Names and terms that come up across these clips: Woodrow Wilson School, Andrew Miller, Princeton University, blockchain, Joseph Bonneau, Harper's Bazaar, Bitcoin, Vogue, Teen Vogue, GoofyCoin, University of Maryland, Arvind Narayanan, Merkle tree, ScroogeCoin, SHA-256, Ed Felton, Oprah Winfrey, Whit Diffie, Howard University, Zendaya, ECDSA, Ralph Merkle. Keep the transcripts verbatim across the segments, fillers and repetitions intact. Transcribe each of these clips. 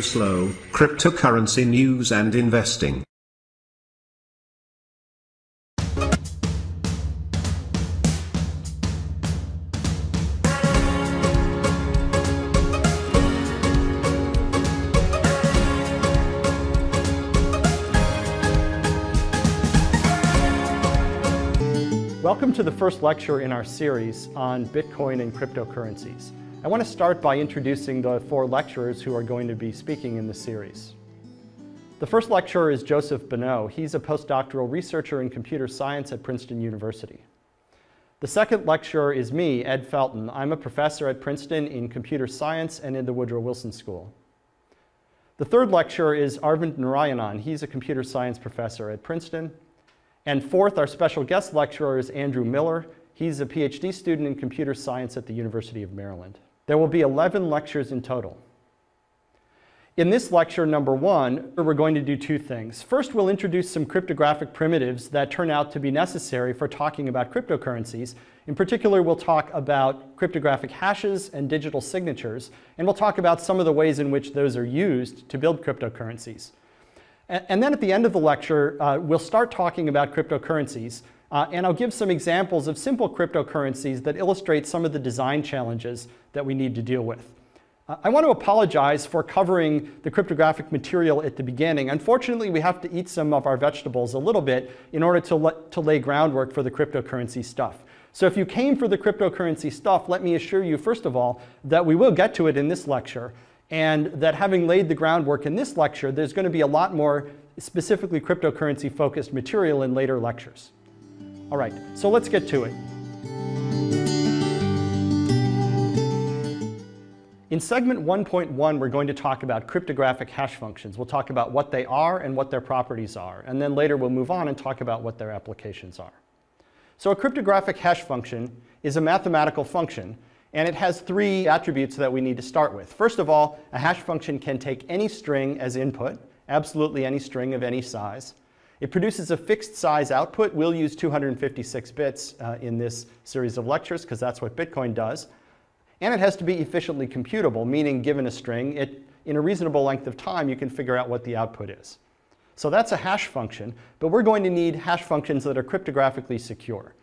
Slow, cryptocurrency news and investing. Welcome to the first lecture in our series on Bitcoin and cryptocurrencies. I want to start by introducing the four lecturers who are going to be speaking in this series. The first lecturer is Joseph Bonneau. He's a postdoctoral researcher in computer science at Princeton University. The second lecturer is me, Ed Felton. I'm a professor at Princeton in computer science and in the Woodrow Wilson School. The third lecturer is Arvind Narayanan. He's a computer science professor at Princeton. And fourth, our special guest lecturer is Andrew Miller. He's a PhD student in computer science at the University of Maryland. There will be eleven lectures in total. In this lecture, number one, we're going to do two things. First, we'll introduce some cryptographic primitives that turn out to be necessary for talking about cryptocurrencies. In particular, we'll talk about cryptographic hashes and digital signatures, and we'll talk about some of the ways in which those are used to build cryptocurrencies. And then at the end of the lecture, uh, we'll start talking about cryptocurrencies. Uh, and I'll give some examples of simple cryptocurrencies that illustrate some of the design challenges that we need to deal with. Uh, I want to apologize for covering the cryptographic material at the beginning. Unfortunately, we have to eat some of our vegetables a little bit in order to, let, to lay groundwork for the cryptocurrency stuff. So if you came for the cryptocurrency stuff, let me assure you, first of all, that we will get to it in this lecture, and that having laid the groundwork in this lecture, there's going to be a lot more specifically cryptocurrency-focused material in later lectures. All right, so let's get to it. In segment one point one, we're going to talk about cryptographic hash functions. We'll talk about what they are and what their properties are, and then later we'll move on and talk about what their applications are. So a cryptographic hash function is a mathematical function, and it has three attributes that we need to start with. First of all, a hash function can take any string as input, absolutely any string of any size. It produces a fixed size output. We'll use two hundred fifty-six bits uh, in this series of lectures because that's what Bitcoin does. And it has to be efficiently computable, meaning given a string, it, in a reasonable length of time, you can figure out what the output is. So that's a hash function, but we're going to need hash functions that are cryptographically secure.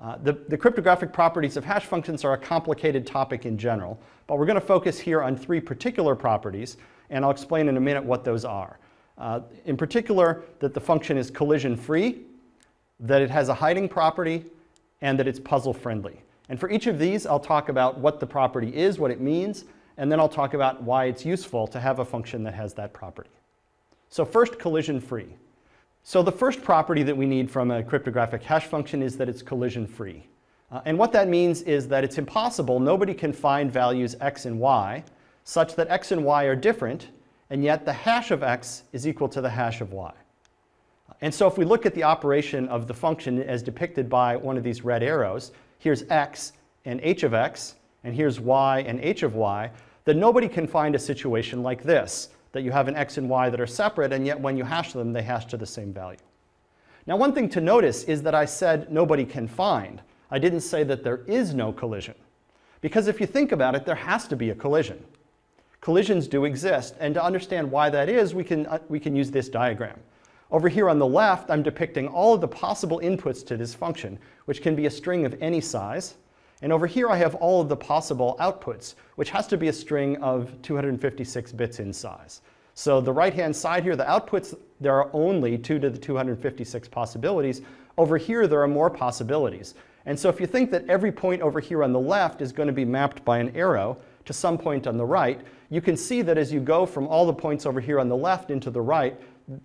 Uh, the, the cryptographic properties of hash functions are a complicated topic in general, but we're going to focus here on three particular properties, and I'll explain in a minute what those are. Uh, in particular, that the function is collision-free, that it has a hiding property, and that it's puzzle-friendly. And for each of these, I'll talk about what the property is, what it means, and then I'll talk about why it's useful to have a function that has that property. So first, collision-free. So the first property that we need from a cryptographic hash function is that it's collision-free. Uh, and what that means is that it's impossible, nobody can find values x and y, such that x and y are different, and yet the hash of x is equal to the hash of y. And so if we look at the operation of the function as depicted by one of these red arrows, here's x and h of x, and here's y and h of y, then nobody can find a situation like this, that you have an x and y that are separate, and yet when you hash them, they hash to the same value. Now one thing to notice is that I said nobody can find. I didn't say that there is no collision. Because if you think about it, there has to be a collision. Collisions do exist, and to understand why that is, we can, uh, we can use this diagram. Over here on the left, I'm depicting all of the possible inputs to this function, which can be a string of any size. And over here, I have all of the possible outputs, which has to be a string of two hundred fifty-six bits in size. So the right-hand side here, the outputs, there are only two to the two hundred fifty-six possibilities. Over here, there are more possibilities. And so if you think that every point over here on the left is going to be mapped by an arrow to some point on the right, you can see that as you go from all the points over here on the left into the right,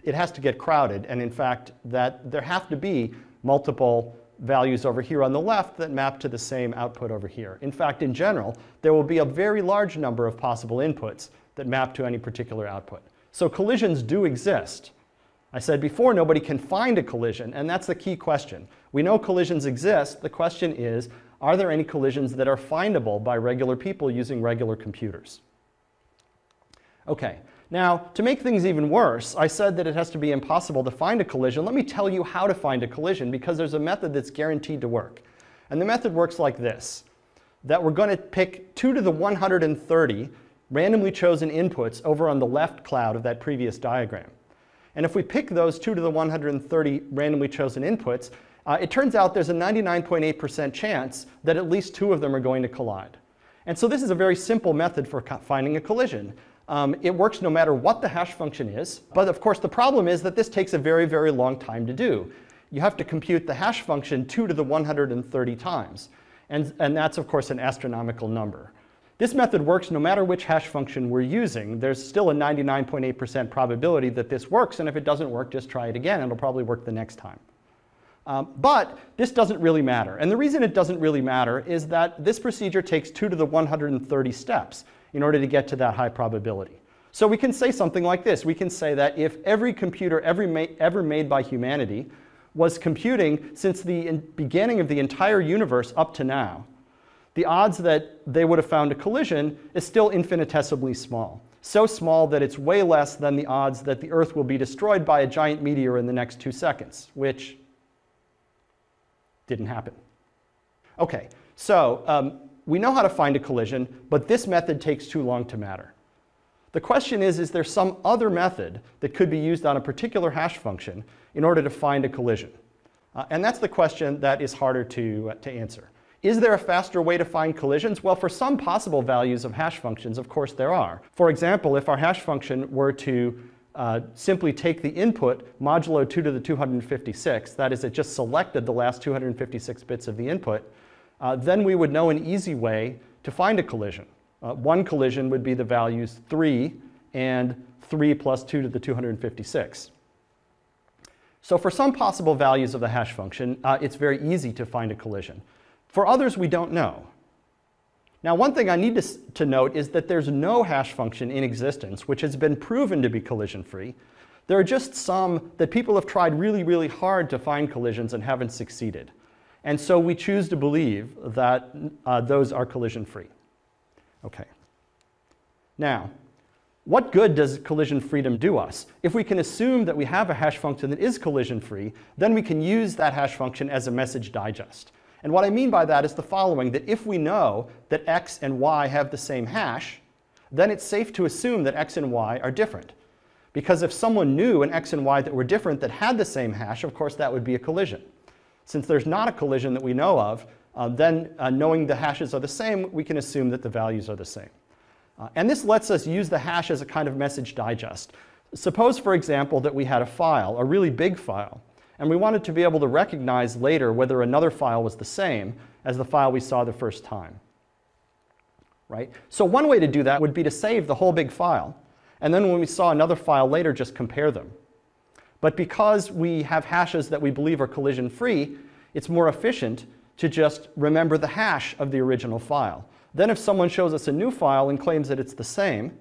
it has to get crowded. And in fact, that there have to be multiple values over here on the left that map to the same output over here. In fact, in general, there will be a very large number of possible inputs that map to any particular output. So collisions do exist. I said before, nobody can find a collision, and that's the key question. We know collisions exist. The question is, are there any collisions that are findable by regular people using regular computers? Okay, now to make things even worse, I said that it has to be impossible to find a collision. Let me tell you how to find a collision, because there's a method that's guaranteed to work. And the method works like this, that we're going to pick two to the one hundred thirty randomly chosen inputs over on the left cloud of that previous diagram. And if we pick those two to the one hundred thirty randomly chosen inputs, uh, it turns out there's a ninety-nine point eight percent chance that at least two of them are going to collide. And so this is a very simple method for finding a collision. Um, it works no matter what the hash function is, but of course the problem is that this takes a very, very long time to do. You have to compute the hash function two to the one hundred thirty times, and, and that's of course an astronomical number. This method works no matter which hash function we're using. There's still a ninety-nine point eight percent probability that this works, and if it doesn't work, just try it again. It'll probably work the next time. Um, but this doesn't really matter, and the reason it doesn't really matter is that this procedure takes two to the one hundred thirty steps in order to get to that high probability. So we can say something like this. We can say that if every computer ever, ma ever made by humanity was computing since the beginning of the entire universe up to now, the odds that they would have found a collision is still infinitesimally small. So small that it's way less than the odds that the Earth will be destroyed by a giant meteor in the next two seconds, which didn't happen. Okay, so um, we know how to find a collision, but this method takes too long to matter. The question is, is there some other method that could be used on a particular hash function in order to find a collision? Uh, and that's the question that is harder to, uh, to answer. Is there a faster way to find collisions? Well, for some possible values of hash functions, of course there are. For example, if our hash function were to uh, simply take the input modulo two to the two hundred fifty-six, that is, it just selected the last two hundred fifty-six bits of the input, uh, then we would know an easy way to find a collision. Uh, one collision would be the values three and three plus two to the two hundred fifty-six. So for some possible values of the hash function, uh, it's very easy to find a collision. For others, we don't know. Now, one thing I need to, to note is that there's no hash function in existence which has been proven to be collision-free. There are just some that people have tried really, really hard to find collisions and haven't succeeded. And so we choose to believe that uh, those are collision-free. Okay. Now, what good does collision freedom do us? If we can assume that we have a hash function that is collision-free, then we can use that hash function as a message digest. And what I mean by that is the following, that if we know that x and y have the same hash, then it's safe to assume that x and y are different. Because if someone knew an x and y that were different that had the same hash, of course that would be a collision. Since there's not a collision that we know of, uh, then uh, knowing the hashes are the same, we can assume that the values are the same. Uh, and this lets us use the hash as a kind of message digest. Suppose, for example, that we had a file, a really big file, and we wanted to be able to recognize later whether another file was the same as the file we saw the first time, right? So one way to do that would be to save the whole big file, and then when we saw another file later, just compare them. But because we have hashes that we believe are collision-free, it's more efficient to just remember the hash of the original file. Then if someone shows us a new file and claims that it's the same,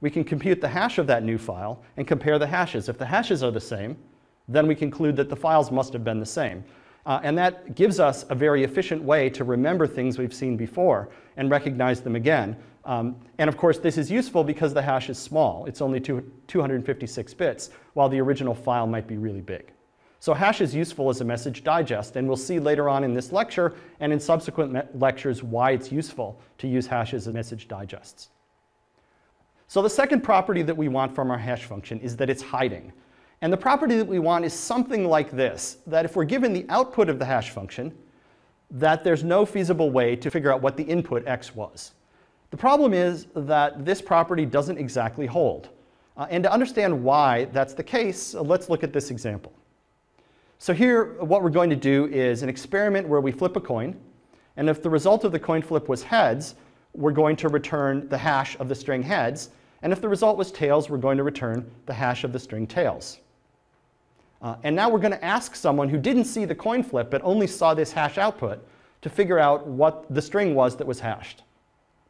we can compute the hash of that new file and compare the hashes. If the hashes are the same, then we conclude that the files must have been the same. Uh, and that gives us a very efficient way to remember things we've seen before and recognize them again. Um, and of course this is useful because the hash is small. It's only two hundred fifty-six bits, while the original file might be really big. So hash is useful as a message digest, and we'll see later on in this lecture and in subsequent lectures why it's useful to use hashes as message digests. So the second property that we want from our hash function is that it's hiding. And the property that we want is something like this, that if we're given the output of the hash function, that there's no feasible way to figure out what the input x was. The problem is that this property doesn't exactly hold. Uh, and to understand why that's the case, uh, let's look at this example. So here, what we're going to do is an experiment where we flip a coin, and if the result of the coin flip was heads, we're going to return the hash of the string heads, and if the result was tails, we're going to return the hash of the string tails. Uh, and now we're going to ask someone who didn't see the coin flip but only saw this hash output to figure out what the string was that was hashed.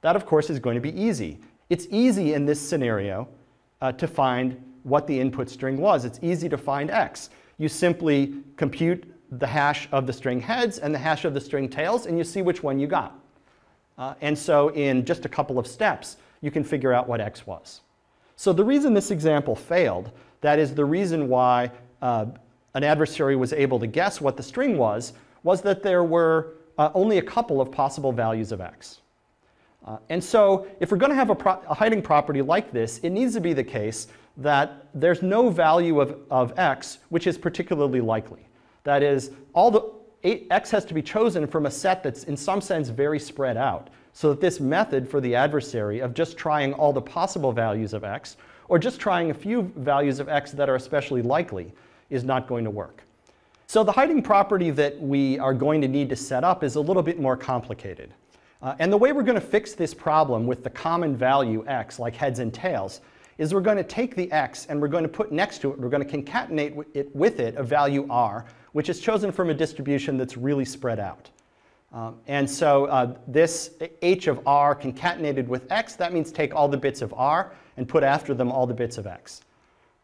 That, of course, is going to be easy. It's easy in this scenario uh, to find what the input string was. It's easy to find x. You simply compute the hash of the string heads and the hash of the string tails, and you see which one you got. Uh, and so in just a couple of steps, you can figure out what x was. So the reason this example failed, that is the reason why Uh, an adversary was able to guess what the string was, was that there were uh, only a couple of possible values of x. Uh, and so if we're going to have a, pro a hiding property like this, it needs to be the case that there's no value of, of x which is particularly likely. That is, all the x has to be chosen from a set that's in some sense very spread out, so that this method for the adversary of just trying all the possible values of x, or just trying a few values of x that are especially likely, is not going to work. So the hiding property that we are going to need to set up is a little bit more complicated. Uh, and the way we're going to fix this problem with the common value x, like heads and tails, is we're going to take the x and we're going to put next to it, we're going to concatenate it with it a value r, which is chosen from a distribution that's really spread out. Um, and so uh, this h of r concatenated with x, that means take all the bits of r and put after them all the bits of x.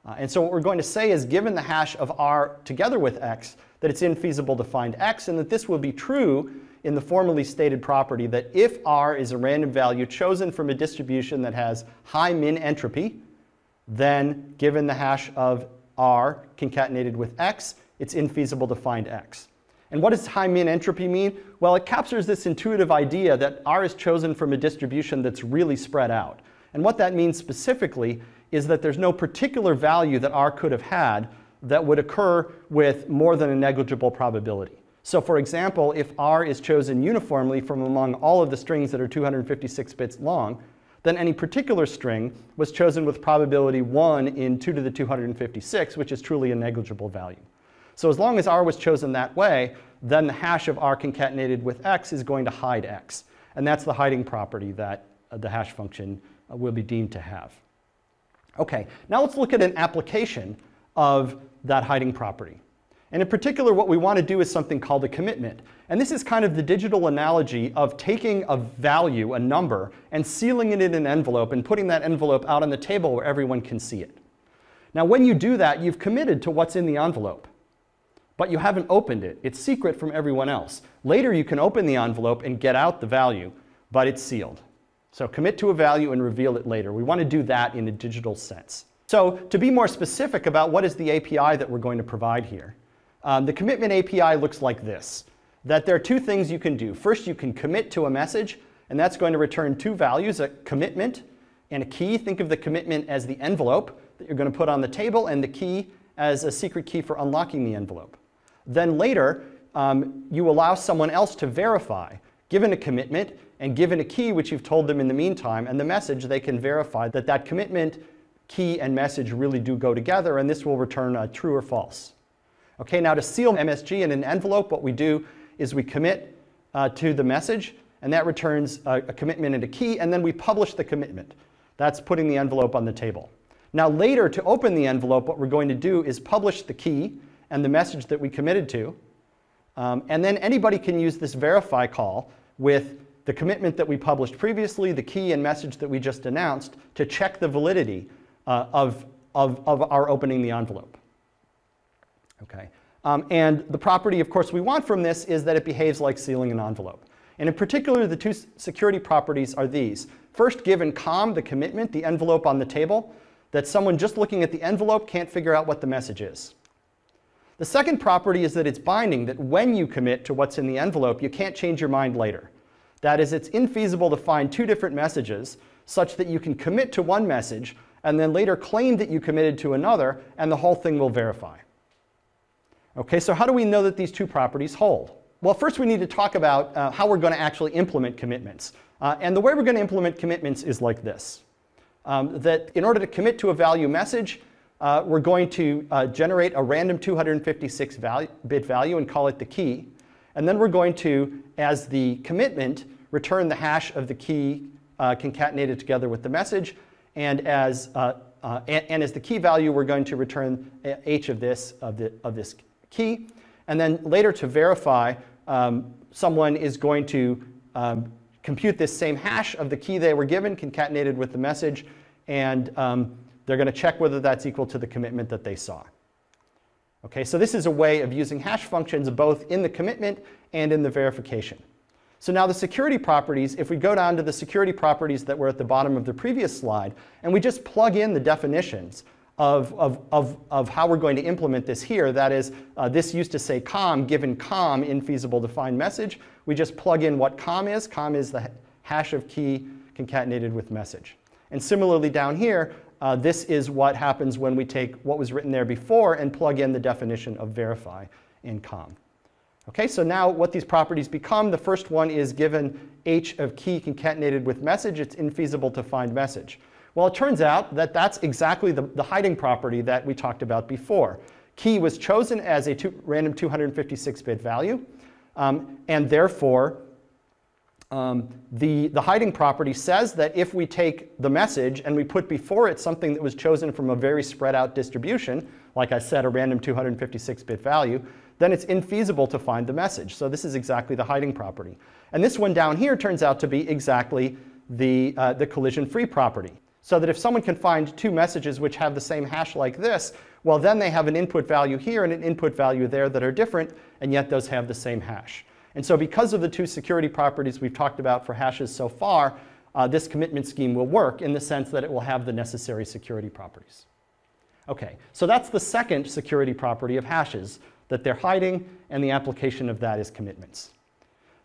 Uh, and so what we're going to say is, given the hash of r together with x, that it's infeasible to find x, and that this will be true in the formally stated property that if r is a random value chosen from a distribution that has high min entropy, then given the hash of r concatenated with x, it's infeasible to find x. And what does high min entropy mean? Well, it captures this intuitive idea that r is chosen from a distribution that's really spread out. And what that means specifically is that there's no particular value that r could have had that would occur with more than a negligible probability. So for example, if r is chosen uniformly from among all of the strings that are two hundred fifty-six bits long, then any particular string was chosen with probability one in two to the two hundred fifty-six, which is truly a negligible value. So as long as r was chosen that way, then the hash of r concatenated with x is going to hide x. And that's the hiding property that the hash function will be deemed to have. Okay, now let's look at an application of that hiding property. And in particular, what we want to do is something called a commitment. And this is kind of the digital analogy of taking a value, a number, and sealing it in an envelope and putting that envelope out on the table where everyone can see it. Now, when you do that, you've committed to what's in the envelope, but you haven't opened it. It's secret from everyone else. Later, you can open the envelope and get out the value, but it's sealed. So commit to a value and reveal it later. We want to do that in a digital sense. So to be more specific about what is the A P I that we're going to provide here, um, the commitment A P I looks like this, that there are two things you can do. First, you can commit to a message, and that's going to return two values, a commitment and a key. Think of the commitment as the envelope that you're going to put on the table, and the key as a secret key for unlocking the envelope. Then later, um, you allow someone else to verify, given a commitment and given a key which you've told them in the meantime, and the message, they can verify that that commitment, key, and message really do go together, and this will return a true or false. Okay, now to seal M S G in an envelope, what we do is we commit uh, to the message, and that returns a, a commitment and a key, and then we publish the commitment. That's putting the envelope on the table. Now later, to open the envelope, what we're going to do is publish the key and the message that we committed to, um, and then anybody can use this verify call with the commitment that we published previously, the key and message that we just announced, to check the validity uh, of, of, of our opening the envelope. Okay. Um, and the property, of course, we want from this is that it behaves like sealing an envelope. And in particular, the two security properties are these. First, given com, the commitment, the envelope on the table, that someone just looking at the envelope can't figure out what the message is. The second property is that it's binding, that when you commit to what's in the envelope, you can't change your mind later. That is, it's infeasible to find two different messages such that you can commit to one message and then later claim that you committed to another, and the whole thing will verify. Okay, so how do we know that these two properties hold? Well, first we need to talk about uh, how we're going to actually implement commitments. Uh, and the way we're going to implement commitments is like this. Um, that in order to commit to a value message, uh, we're going to uh, generate a random two hundred fifty-six bit value and call it the key. And then we're going to, as the commitment, return the hash of the key uh, concatenated together with the message, and as uh, uh, and, and as the key value, we're going to return h of this of the of this key. And then later, to verify, um, someone is going to um, compute this same hash of the key they were given, concatenated with the message, and um, they're going to check whether that's equal to the commitment that they saw. Okay, so this is a way of using hash functions both in the commitment and in the verification. So now the security properties, if we go down to the security properties that were at the bottom of the previous slide, and we just plug in the definitions of, of, of, of how we're going to implement this here, that is, uh, this used to say com, given com, infeasible to find message. We just plug in what com is. Com is the hash of key concatenated with message. And similarly down here, uh, this is what happens when we take what was written there before and plug in the definition of verify in com. Okay, so now what these properties become, the first one is given h of key concatenated with message, it's infeasible to find message. Well, it turns out that that's exactly the, the hiding property that we talked about before. Key was chosen as a two, random two hundred fifty-six bit value, um, and therefore um, the, the hiding property says that if we take the message and we put before it something that was chosen from a very spread out distribution, like I said, a random two hundred fifty-six bit value, then it's infeasible to find the message. So this is exactly the hiding property. And this one down here turns out to be exactly the, uh, the collision-free property. So that if someone can find two messages which have the same hash like this, well then they have an input value here and an input value there that are different, and yet those have the same hash. And so because of the two security properties we've talked about for hashes so far, uh, this commitment scheme will work in the sense that it will have the necessary security properties. Okay, so that's the second security property of hashes, that they're hiding, and the application of that is commitments.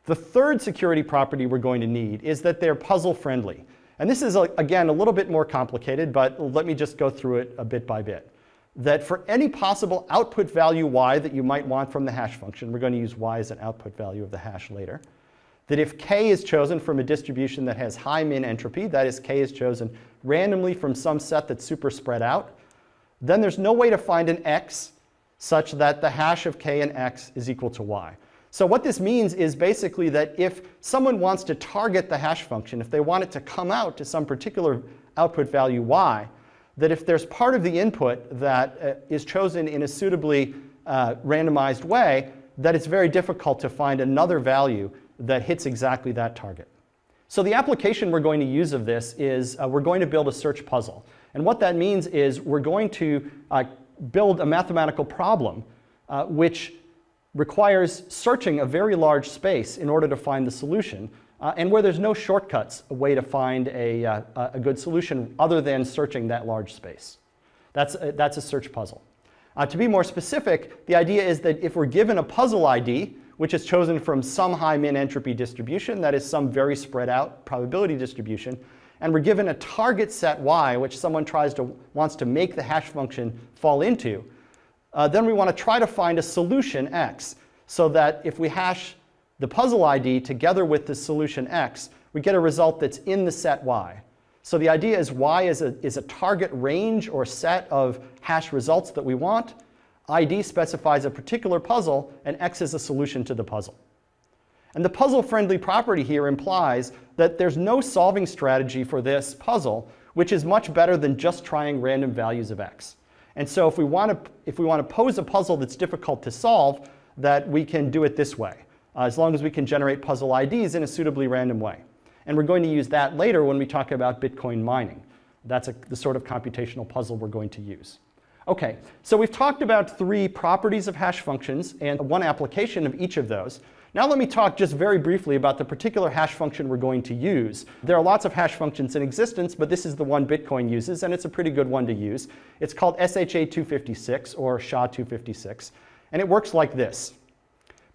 The third security property we're going to need is that they're puzzle friendly. And this is, again, a little bit more complicated, but let me just go through it a bit by bit. That for any possible output value y that you might want from the hash function, we're going to use y as an output value of the hash later, that if k is chosen from a distribution that has high min entropy, that is, k is chosen randomly from some set that's super spread out, then there's no way to find an x such that the hash of k and x is equal to y. So what this means is basically that if someone wants to target the hash function, if they want it to come out to some particular output value y, that if there's part of the input that uh, is chosen in a suitably uh, randomized way, that it's very difficult to find another value that hits exactly that target. So the application we're going to use of this is uh, we're going to build a search puzzle. And what that means is we're going to uh, build a mathematical problem uh, which requires searching a very large space in order to find the solution, uh, and where there's no shortcuts, a way to find a, uh, a good solution other than searching that large space. That's a, that's a search puzzle. Uh, to be more specific, the idea is that if we're given a puzzle I D, which is chosen from some high min entropy distribution, that is some very spread out probability distribution, and we're given a target set y, which someone tries to, wants to make the hash function fall into, Uh, then we want to try to find a solution x, so that if we hash the puzzle I D together with the solution x, we get a result that's in the set y. So the idea is y is a, is a target range or set of hash results that we want. I D specifies a particular puzzle, and x is a solution to the puzzle. And the puzzle-friendly property here implies that there's no solving strategy for this puzzle, which is much better than just trying random values of x. And so if we want to, if we want to pose a puzzle that's difficult to solve, that we can do it this way, uh, as long as we can generate puzzle I Ds in a suitably random way. And we're going to use that later when we talk about Bitcoin mining. That's a, the sort of computational puzzle we're going to use. Okay, so we've talked about three properties of hash functions and one application of each of those. Now let me talk just very briefly about the particular hash function we're going to use. There are lots of hash functions in existence, but this is the one Bitcoin uses, and it's a pretty good one to use. It's called S H A two fifty-six or S H A two fifty-six, and it works like this.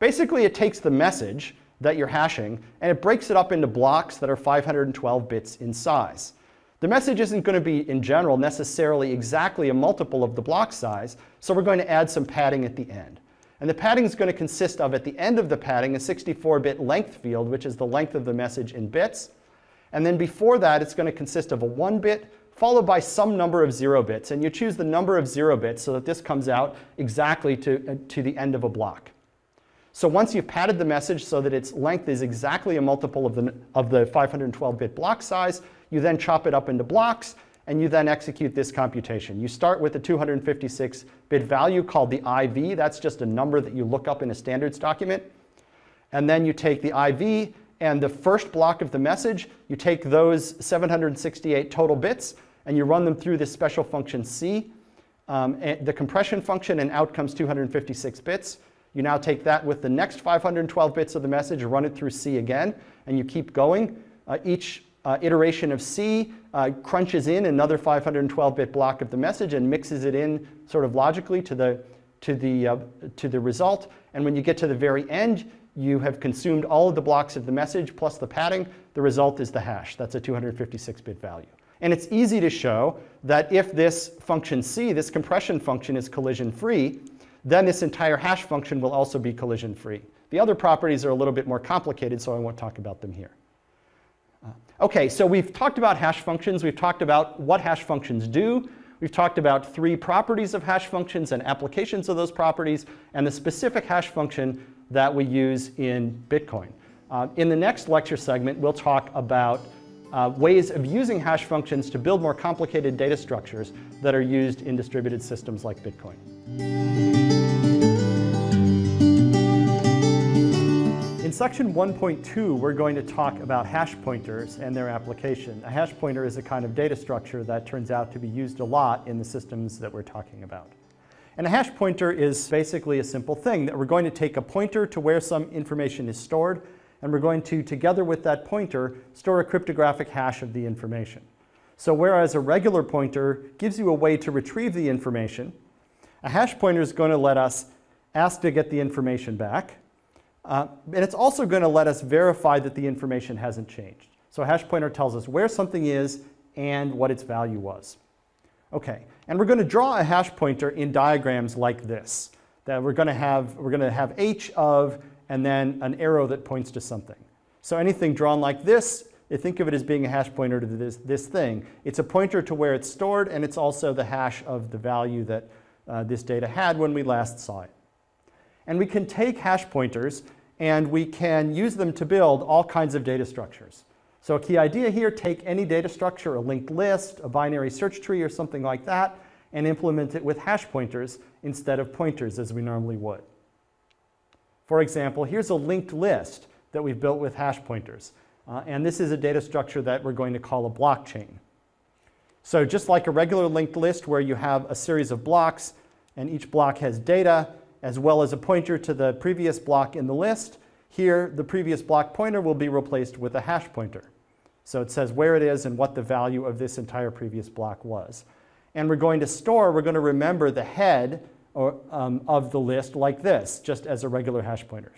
Basically, it takes the message that you're hashing and it breaks it up into blocks that are five hundred twelve bits in size. The message isn't going to be, in general, necessarily exactly a multiple of the block size, so we're going to add some padding at the end. And the padding is going to consist of, at the end of the padding, a sixty-four bit length field, which is the length of the message in bits. And then before that, it's going to consist of a one bit, followed by some number of zero bits. And you choose the number of zero bits so that this comes out exactly to, uh, to the end of a block. So once you've padded the message so that its length is exactly a multiple of the, of the five hundred twelve bit block size, you then chop it up into blocks, and you then execute this computation. You start with a two hundred fifty-six bit value called the I V. That's just a number that you look up in a standards document. And then you take the I V and the first block of the message, you take those seven hundred sixty-eight total bits, and you run them through this special function C, um, the compression function, and out comes two hundred fifty-six bits. You now take that with the next five hundred twelve bits of the message, run it through C again, and you keep going. Uh, each Uh, iteration of C uh, crunches in another five hundred twelve bit block of the message and mixes it in sort of logically to the, to the, uh, to the result. And when you get to the very end, you have consumed all of the blocks of the message plus the padding, the result is the hash. That's a two hundred fifty-six bit value. And it's easy to show that if this function C, this compression function, is collision-free, then this entire hash function will also be collision-free. The other properties are a little bit more complicated, so I won't talk about them here. Okay, so we've talked about hash functions. We've talked about what hash functions do. We've talked about three properties of hash functions and applications of those properties, and the specific hash function that we use in Bitcoin. Uh, in the next lecture segment, we'll talk about uh, ways of using hash functions to build more complicated data structures that are used in distributed systems like Bitcoin. In section one point two, we're going to talk about hash pointers and their application. A hash pointer is a kind of data structure that turns out to be used a lot in the systems that we're talking about. And a hash pointer is basically a simple thing that we're going to take a pointer to where some information is stored, and we're going to, together with that pointer, store a cryptographic hash of the information. So whereas a regular pointer gives you a way to retrieve the information, a hash pointer is going to let us ask to get the information back. Uh, and it's also going to let us verify that the information hasn't changed. So a hash pointer tells us where something is and what its value was. Okay, and we're going to draw a hash pointer in diagrams like this. That we're going to have, we're going to have H of and then an arrow that points to something. So anything drawn like this, you think of it as being a hash pointer to this, this thing. It's a pointer to where it's stored, and it's also the hash of the value that uh, this data had when we last saw it. And we can take hash pointers and we can use them to build all kinds of data structures. So a key idea here, take any data structure, a linked list, a binary search tree or something like that, and implement it with hash pointers instead of pointers as we normally would. For example, here's a linked list that we've built with hash pointers. Uh, and this is a data structure that we're going to call a blockchain. So just like a regular linked list where you have a series of blocks and each block has data, as well as a pointer to the previous block in the list, here the previous block pointer will be replaced with a hash pointer. So it says where it is and what the value of this entire previous block was. And we're going to store, we're going to remember the head or, um, of the list like this, just as a regular hash pointer.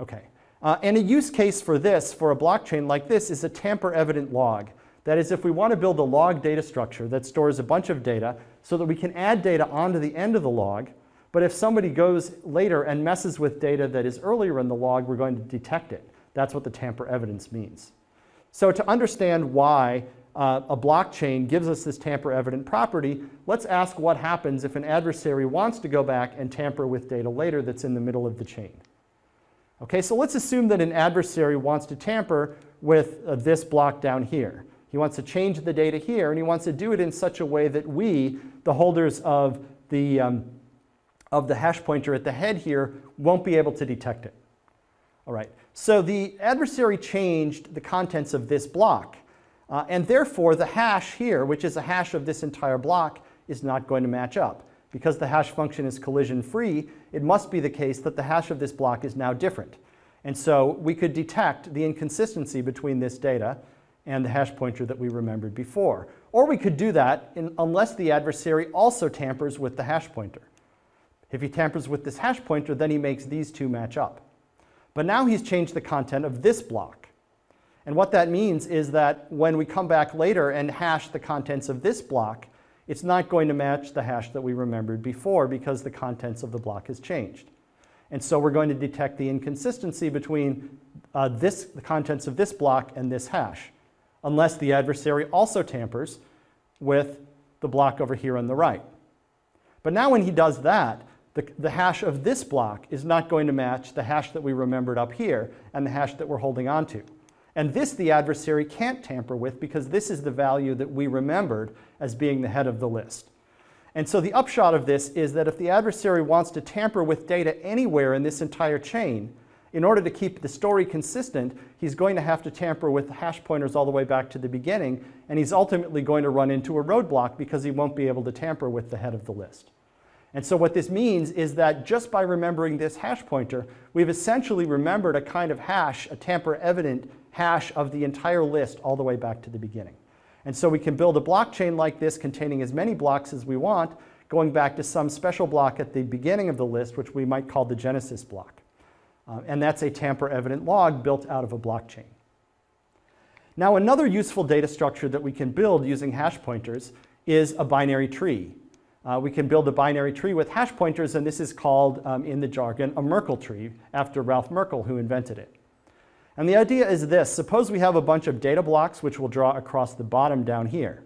Okay. Uh, and a use case for this, for a blockchain like this, is a tamper-evident log. That is, if we want to build a log data structure that stores a bunch of data so that we can add data onto the end of the log, but if somebody goes later and messes with data that is earlier in the log, we're going to detect it. That's what the tamper evidence means. So to understand why uh, a blockchain gives us this tamper evident property, let's ask what happens if an adversary wants to go back and tamper with data later that's in the middle of the chain. Okay, so let's assume that an adversary wants to tamper with uh, this block down here. He wants to change the data here, and he wants to do it in such a way that we, the holders of the um, of the hash pointer at the head here, won't be able to detect it. All right, so the adversary changed the contents of this block, uh, and therefore the hash here, which is a hash of this entire block, is not going to match up. Because the hash function is collision-free, it must be the case that the hash of this block is now different. And so we could detect the inconsistency between this data and the hash pointer that we remembered before. Or we could do that in, unless the adversary also tampers with the hash pointer. If he tampers with this hash pointer, then he makes these two match up. But now he's changed the content of this block. And what that means is that when we come back later and hash the contents of this block, it's not going to match the hash that we remembered before because the contents of the block has changed. And so we're going to detect the inconsistency between uh, this, the contents of this block and this hash, unless the adversary also tampers with the block over here on the right. But now when he does that, The, the hash of this block is not going to match the hash that we remembered up here and the hash that we're holding on to. And this the adversary can't tamper with because this is the value that we remembered as being the head of the list. And so the upshot of this is that if the adversary wants to tamper with data anywhere in this entire chain, in order to keep the story consistent, he's going to have to tamper with hash pointers all the way back to the beginning, and he's ultimately going to run into a roadblock because he won't be able to tamper with the head of the list. And so what this means is that just by remembering this hash pointer, we've essentially remembered a kind of hash, a tamper-evident hash of the entire list all the way back to the beginning. And so we can build a blockchain like this containing as many blocks as we want, going back to some special block at the beginning of the list, which we might call the genesis block. Uh, and that's a tamper-evident log built out of a blockchain. Now, another useful data structure that we can build using hash pointers is a binary tree. Uh, we can build a binary tree with hash pointers, and this is called, um, in the jargon, a Merkle tree, after Ralph Merkle, who invented it. And the idea is this. Suppose we have a bunch of data blocks which we'll draw across the bottom down here.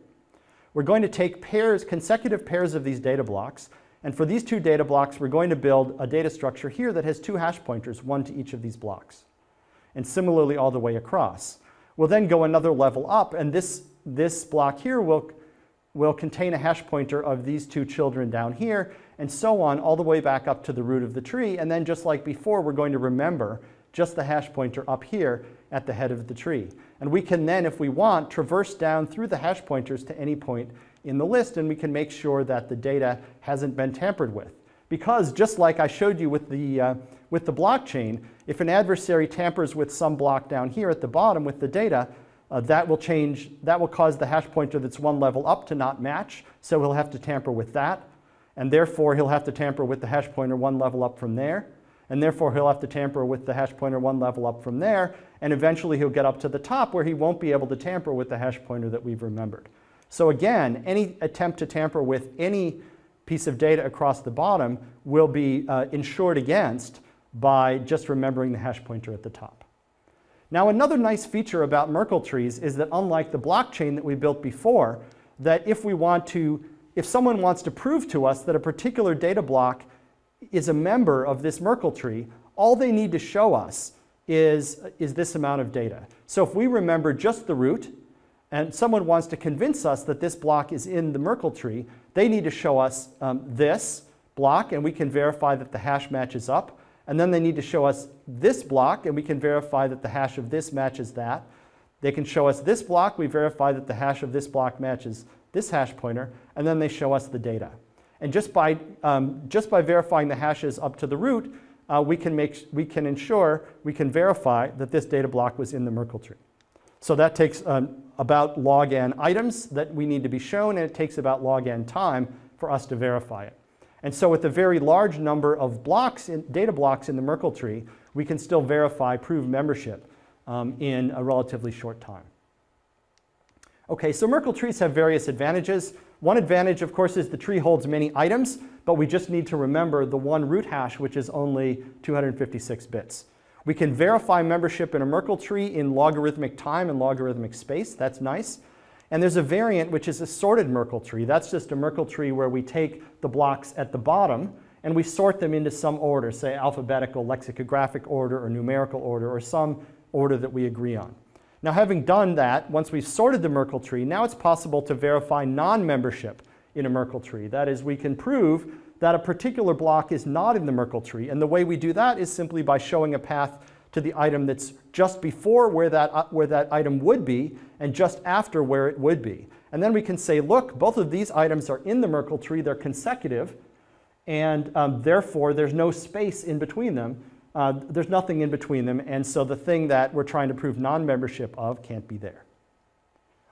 We're going to take pairs, consecutive pairs of these data blocks, and for these two data blocks, we're going to build a data structure here that has two hash pointers, one to each of these blocks, and similarly all the way across. We'll then go another level up, and this, this block here will will contain a hash pointer of these two children down here, and so on all the way back up to the root of the tree. And then just like before, we're going to remember just the hash pointer up here at the head of the tree. And we can then, if we want, traverse down through the hash pointers to any point in the list, and we can make sure that the data hasn't been tampered with. Because just like I showed you with the, uh, with the blockchain, if an adversary tampers with some block down here at the bottom with the data, Uh, that will change, that will cause the hash pointer that's one level up to not match, so he'll have to tamper with that, and therefore he'll have to tamper with the hash pointer one level up from there, and therefore he'll have to tamper with the hash pointer one level up from there, and eventually he'll get up to the top where he won't be able to tamper with the hash pointer that we've remembered. So again, any attempt to tamper with any piece of data across the bottom will be uh, insured against by just remembering the hash pointer at the top. Now, another nice feature about Merkle trees is that, unlike the blockchain that we built before, that if we want to, if someone wants to prove to us that a particular data block is a member of this Merkle tree, all they need to show us is, is this amount of data. So if we remember just the root, and someone wants to convince us that this block is in the Merkle tree, they need to show us um, this block, and we can verify that the hash matches up. And then they need to show us this block, and we can verify that the hash of this matches that. They can show us this block, we verify that the hash of this block matches this hash pointer, and then they show us the data. And just by, um, just by verifying the hashes up to the root, uh, we can make, we can ensure, we can verify that this data block was in the Merkle tree. So that takes um, about log n items that we need to be shown, and it takes about log n time for us to verify it. And so with a very large number of blocks in, data blocks in the Merkle tree, we can still verify, prove membership um, in a relatively short time. Okay, so Merkle trees have various advantages. One advantage, of course, is the tree holds many items, but we just need to remember the one root hash, which is only two hundred fifty-six bits. We can verify membership in a Merkle tree in logarithmic time and logarithmic space. That's nice. And there's a variant which is a sorted Merkle tree. That's just a Merkle tree where we take the blocks at the bottom and we sort them into some order, say alphabetical, lexicographic order, or numerical order, or some order that we agree on. Now, having done that, once we've sorted the Merkle tree, now it's possible to verify non-membership in a Merkle tree. That is, we can prove that a particular block is not in the Merkle tree, and the way we do that is simply by showing a path to the item that's just before where that, uh, where that item would be, and just after where it would be. And then we can say, look, both of these items are in the Merkle tree, they're consecutive, and um, therefore there's no space in between them, uh, there's nothing in between them, and so the thing that we're trying to prove non-membership of can't be there.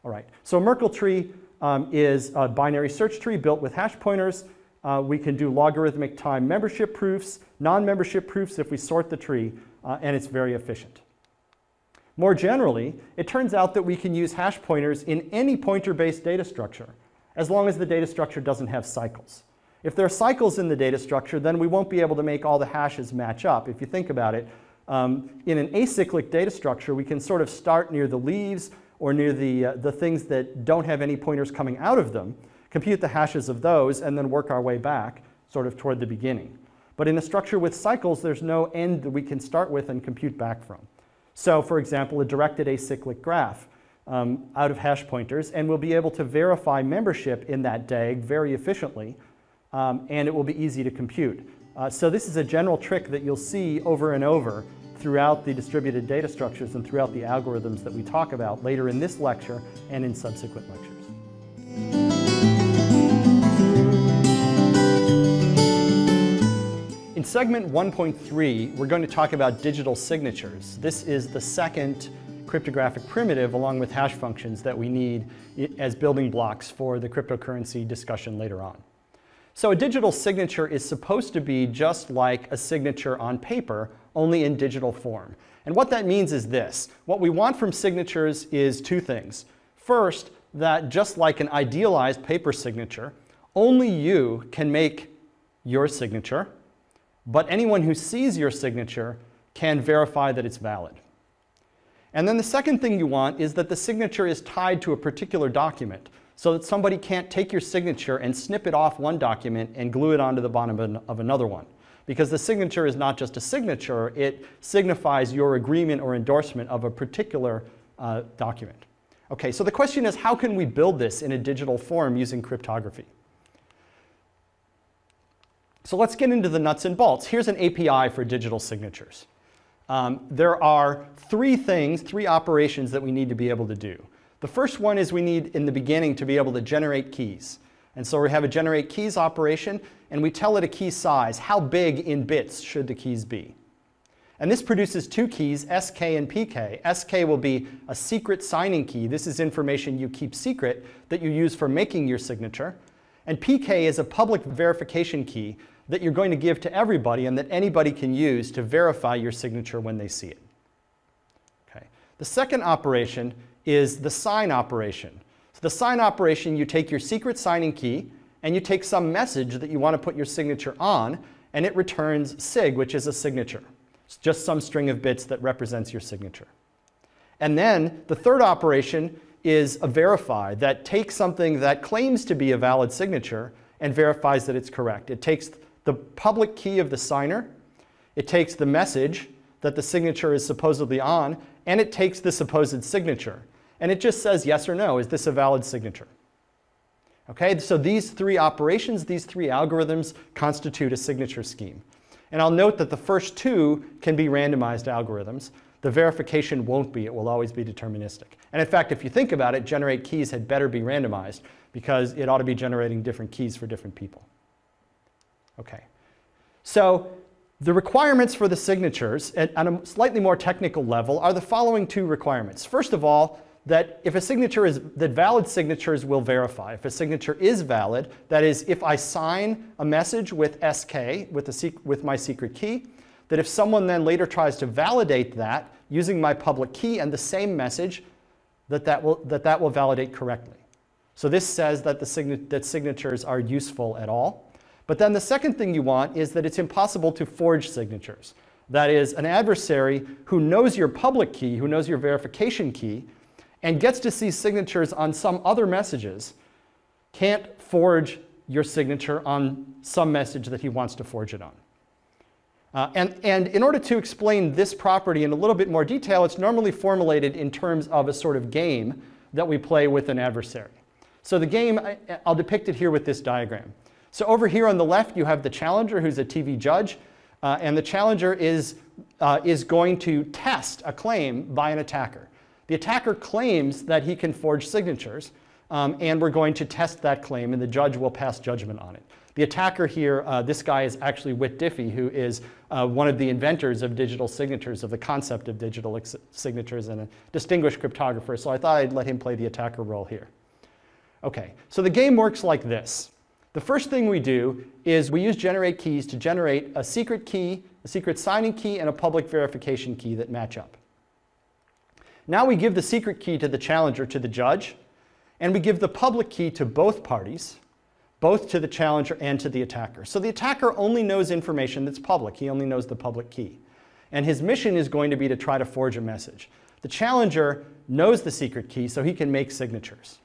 All right, so a Merkle tree um, is a binary search tree built with hash pointers. Uh, we can do logarithmic time membership proofs, non-membership proofs if we sort the tree, Uh, and it's very efficient. More generally, it turns out that we can use hash pointers in any pointer-based data structure, as long as the data structure doesn't have cycles. If there are cycles in the data structure, then we won't be able to make all the hashes match up. If you think about it, um, in an acyclic data structure, we can sort of start near the leaves or near the, uh, the things that don't have any pointers coming out of them, compute the hashes of those, and then work our way back sort of toward the beginning. But in a structure with cycles, there's no end that we can start with and compute back from. So, for example, a directed acyclic graph um, out of hash pointers, and we'll be able to verify membership in that D A G very efficiently, um, and it will be easy to compute. Uh, so this is a general trick that you'll see over and over throughout the distributed data structures and throughout the algorithms that we talk about later in this lecture and in subsequent lectures. In segment one point three, we're going to talk about digital signatures. This is the second cryptographic primitive, along with hash functions, that we need as building blocks for the cryptocurrency discussion later on. So a digital signature is supposed to be just like a signature on paper, only in digital form. And what that means is this. What we want from signatures is two things. First, that just like an idealized paper signature, only you can make your signature, but anyone who sees your signature can verify that it's valid. And then the second thing you want is that the signature is tied to a particular document, so that somebody can't take your signature and snip it off one document and glue it onto the bottom of another one. Because the signature is not just a signature, it signifies your agreement or endorsement of a particular uh, document. Okay, so the question is, how can we build this in a digital form using cryptography? So let's get into the nuts and bolts. Here's an A P I for digital signatures. Um, there are three things, three operations that we need to be able to do. The first one is we need, in the beginning, to be able to generate keys. And so we have a generate keys operation, and we tell it a key size. How big in bits should the keys be? And this produces two keys, S K and P K. S K will be a secret signing key. This is information you keep secret that you use for making your signature. And P K is a public verification key that you're going to give to everybody and that anybody can use to verify your signature when they see it. Okay. The second operation is the sign operation. So the sign operation, you take your secret signing key and you take some message that you want to put your signature on, and it returns sig, which is a signature. It's just some string of bits that represents your signature. And then the third operation is a verify that takes something that claims to be a valid signature and verifies that it's correct. It takes the public key of the signer, it takes the message that the signature is supposedly on, and it takes the supposed signature. And it just says yes or no, is this a valid signature? Okay, so these three operations, these three algorithms constitute a signature scheme. And I'll note that the first two can be randomized algorithms. The verification won't be, it will always be deterministic. And in fact, if you think about it, generate keys had better be randomized because it ought to be generating different keys for different people. Okay, so the requirements for the signatures at, at a slightly more technical level are the following two requirements. First of all, that if a signature is, that valid signatures will verify. If a signature is valid, that is, if I sign a message with S K, with, the, with my secret key, that if someone then later tries to validate that using my public key and the same message, that that will, that that will validate correctly. So this says that, the sign that signatures are useful at all. But then the second thing you want is that it's impossible to forge signatures. That is, an adversary who knows your public key, who knows your verification key, and gets to see signatures on some other messages, can't forge your signature on some message that he wants to forge it on. Uh, and, and in order to explain this property in a little bit more detail, it's normally formulated in terms of a sort of game that we play with an adversary. So the game, I, I'll depict it here with this diagram. So over here on the left, you have the challenger, who's a T V judge, uh, and the challenger is, uh, is going to test a claim by an attacker. The attacker claims that he can forge signatures, um, and we're going to test that claim, and the judge will pass judgment on it. The attacker here, uh, this guy is actually Whit Diffie, who is uh, one of the inventors of digital signatures, of the concept of digital signatures, and a distinguished cryptographer, so I thought I'd let him play the attacker role here. Okay, so the game works like this. The first thing we do is we use generate keys to generate a secret key, a secret signing key, and a public verification key that match up. Now we give the secret key to the challenger, to the judge, and we give the public key to both parties, both to the challenger and to the attacker. So the attacker only knows information that's public. He only knows the public key. And his mission is going to be to try to forge a message. The challenger knows the secret key, so he can make signatures.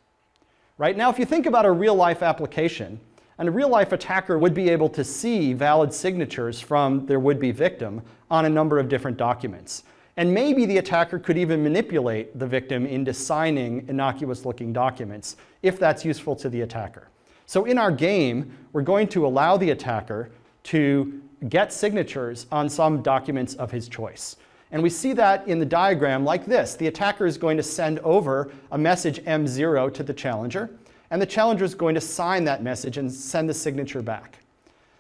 Right now, if you think about a real-life application, and a real-life attacker would be able to see valid signatures from their would-be victim on a number of different documents. And maybe the attacker could even manipulate the victim into signing innocuous-looking documents, if that's useful to the attacker. So in our game, we're going to allow the attacker to get signatures on some documents of his choice. And we see that in the diagram like this. The attacker is going to send over a message M zero to the challenger, and the challenger is going to sign that message and send the signature back.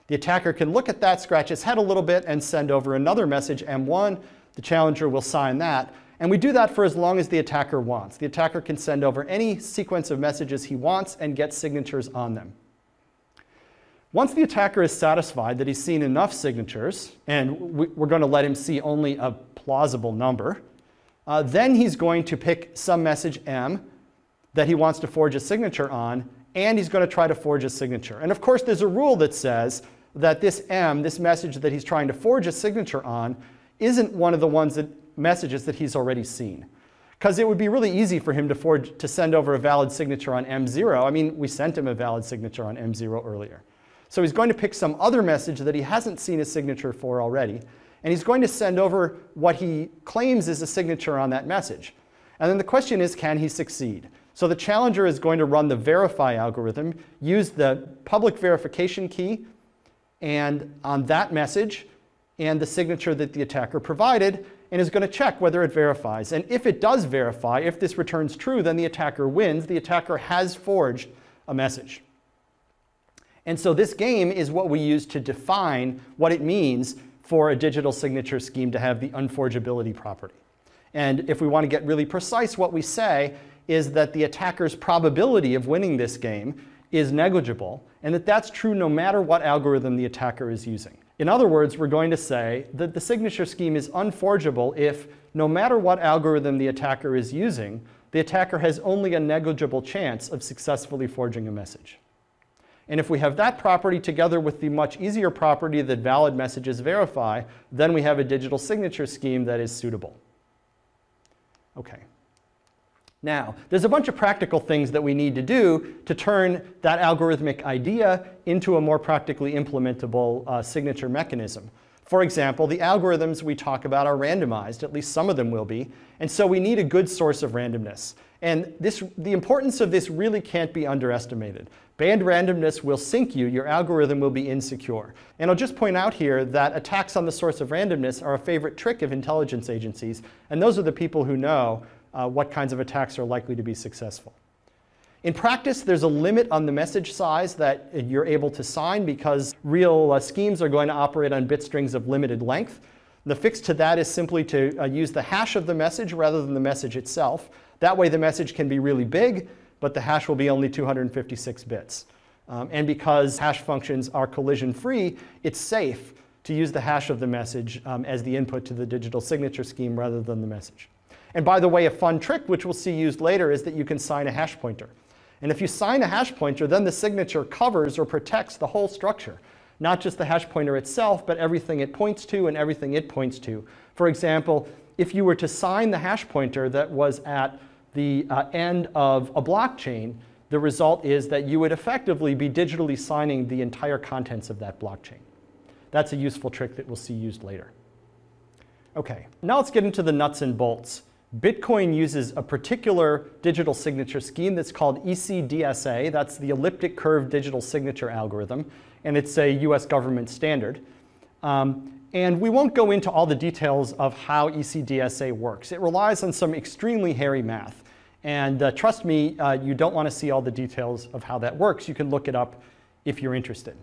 The attacker can look at that, scratch his head a little bit, and send over another message M one. The challenger will sign that. And we do that for as long as the attacker wants. The attacker can send over any sequence of messages he wants and get signatures on them. Once the attacker is satisfied that he's seen enough signatures, and we're going to let him see only a plausible number, uh, then he's going to pick some message M that he wants to forge a signature on, and he's going to try to forge a signature. And of course, there's a rule that says that this M, this message that he's trying to forge a signature on, isn't one of the ones that messages that he's already seen. Because it would be really easy for him to forge, to send over a valid signature on M zero. I mean, we sent him a valid signature on M zero earlier. So he's going to pick some other message that he hasn't seen a signature for already, and he's going to send over what he claims is a signature on that message. And then the question is, can he succeed? So the challenger is going to run the verify algorithm, use the public verification key and on that message and the signature that the attacker provided, and is going to check whether it verifies. And if it does verify, if this returns true, then the attacker wins. The attacker has forged a message. And so this game is what we use to define what it means for a digital signature scheme to have the unforgeability property. And if we want to get really precise, what we say is that the attacker's probability of winning this game is negligible, and that that's true no matter what algorithm the attacker is using. In other words, we're going to say that the signature scheme is unforgeable if, no matter what algorithm the attacker is using, the attacker has only a negligible chance of successfully forging a message. And if we have that property together with the much easier property that valid messages verify, then we have a digital signature scheme that is suitable. Okay. Now, there's a bunch of practical things that we need to do to turn that algorithmic idea into a more practically implementable uh, signature mechanism. For example, the algorithms we talk about are randomized, at least some of them will be, and so we need a good source of randomness. And this, the importance of this really can't be underestimated. Bad randomness will sink you, your algorithm will be insecure. And I'll just point out here that attacks on the source of randomness are a favorite trick of intelligence agencies, and those are the people who know Uh, what kinds of attacks are likely to be successful. In practice, there's a limit on the message size that you're able to sign because real uh, schemes are going to operate on bit strings of limited length. The fix to that is simply to uh, use the hash of the message rather than the message itself. That way the message can be really big, but the hash will be only two hundred fifty-six bits. Um, and because hash functions are collision-free, it's safe to use the hash of the message um, as the input to the digital signature scheme rather than the message. And by the way, a fun trick, which we'll see used later, is that you can sign a hash pointer. And if you sign a hash pointer, then the signature covers or protects the whole structure, not just the hash pointer itself, but everything it points to and everything it points to. For example, if you were to sign the hash pointer that was at the uh, end of a blockchain, the result is that you would effectively be digitally signing the entire contents of that blockchain. That's a useful trick that we'll see used later. Okay, now let's get into the nuts and bolts. Bitcoin uses a particular digital signature scheme that's called E C D S A. That's the elliptic curve digital signature algorithm, and it's a U S government standard. Um, and we won't go into all the details of how E C D S A works. It relies on some extremely hairy math. And uh, trust me, uh, you don't want to see all the details of how that works. You can look it up if you're interested.